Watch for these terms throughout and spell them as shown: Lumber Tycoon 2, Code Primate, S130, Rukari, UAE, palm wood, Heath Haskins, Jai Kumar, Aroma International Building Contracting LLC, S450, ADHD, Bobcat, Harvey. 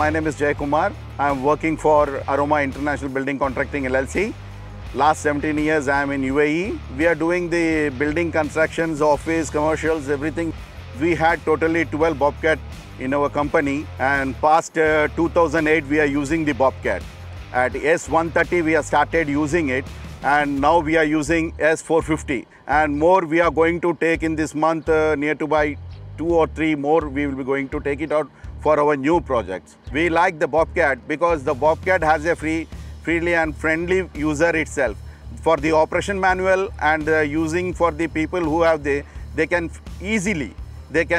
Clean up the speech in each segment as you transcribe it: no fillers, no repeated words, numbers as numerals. My name is Jai Kumar. I am working for Aroma International Building Contracting LLC. Last 17 years I am in UAE. We are doing the building constructions, office, commercials, everything. We had totally 12 Bobcat in our company, and past 2008 we are using the Bobcat. At S130 we have started using it, and now we are using S450, and more we are going to take in this month. Near to by 2 or 3 more we will be going to take it out for our new projects. We like the Bobcat because the Bobcat has a freely and friendly user itself. For the operation manual and using for the people who have they can easily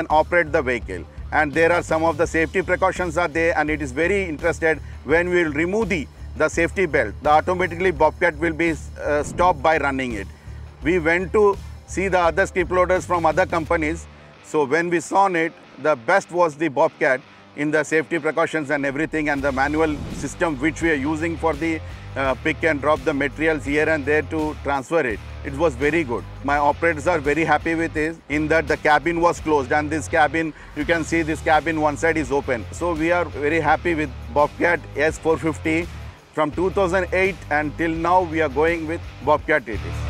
operate the vehicle. And there are some of the safety precautions are there, and it is very interested when we will remove the safety belt, the automatically Bobcat will be stopped by running it. We went to see the other skip loaders from other companies, so when we saw it, the best was the Bobcat in the safety precautions and everything, and the manual system which we are using for the pick and drop the materials here and there to transfer it. It was very good. My operators are very happy with this, in that the cabin was closed, and this cabin, you can see this cabin one side is open. So we are very happy with Bobcat S450. From 2008 and till now we are going with Bobcat it is.